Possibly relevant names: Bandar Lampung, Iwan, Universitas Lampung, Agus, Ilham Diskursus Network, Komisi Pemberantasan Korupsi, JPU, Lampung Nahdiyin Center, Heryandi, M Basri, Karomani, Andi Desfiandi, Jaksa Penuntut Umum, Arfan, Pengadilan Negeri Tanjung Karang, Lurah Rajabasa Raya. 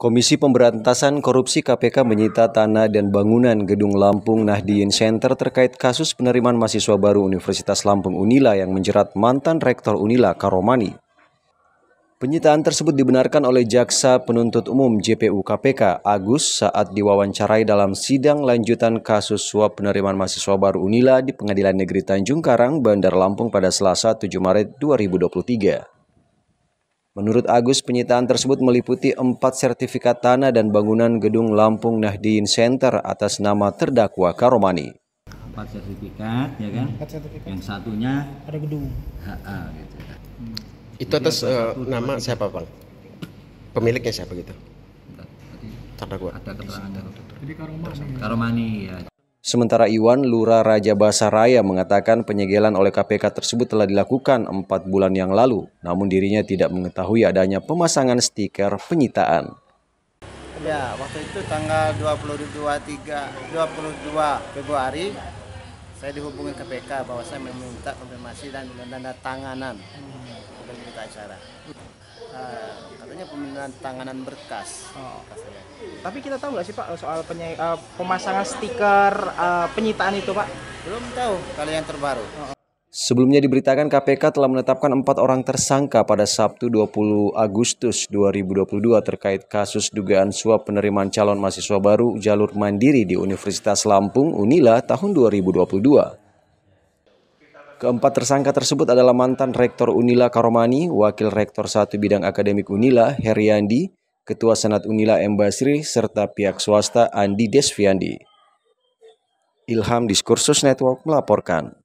Komisi Pemberantasan Korupsi KPK menyita tanah dan bangunan gedung Lampung Nahdiyin Center terkait kasus penerimaan mahasiswa baru Universitas Lampung Unila yang menjerat mantan Rektor Unila Karomani. Penyitaan tersebut dibenarkan oleh Jaksa Penuntut Umum JPU KPK Agus saat diwawancarai dalam sidang lanjutan kasus suap penerimaan mahasiswa baru Unila di Pengadilan Negeri Tanjung Karang, Bandar Lampung pada Selasa 7 Maret 2023. Menurut Agus, penyitaan tersebut meliputi 4 sertifikat tanah dan bangunan gedung Lampung Nahdiyin Center atas nama terdakwa Karomani. 4 sertifikat, ya kan? 4 sertifikat. Yang satunya ada gedung. Gitu. Itu atas nama siapa, Bang? Pemiliknya siapa gitu? Terdakwa. Ada keterangan. Jadi Karomani ya. Sementara Iwan, Lurah Rajabasa Raya mengatakan penyegelan oleh KPK tersebut telah dilakukan 4 bulan yang lalu, namun dirinya tidak mengetahui adanya pemasangan stiker penyitaan. Ya, waktu itu tanggal 22 Februari, saya dihubungi KPK bahwa saya meminta konfirmasi dan tanda tanganan untuk berita acara. Katanya penandatanganan berkas. Tapi kita tahu nggak sih Pak soal pemasangan stiker penyitaan itu Pak? Belum tahu, kalau yang terbaru. Sebelumnya diberitakan KPK telah menetapkan 4 orang tersangka pada Sabtu 20 Agustus 2022 terkait kasus dugaan suap penerimaan calon mahasiswa baru jalur mandiri di Universitas Lampung Unila tahun 2022. Keempat tersangka tersebut adalah mantan Rektor Unila Karomani, Wakil Rektor 1 Bidang Akademik Unila Heryandi, Ketua Senat Unila M Basri, serta pihak swasta Andi Desfiandi. Ilham Diskursus Network melaporkan.